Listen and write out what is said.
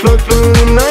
float through the night.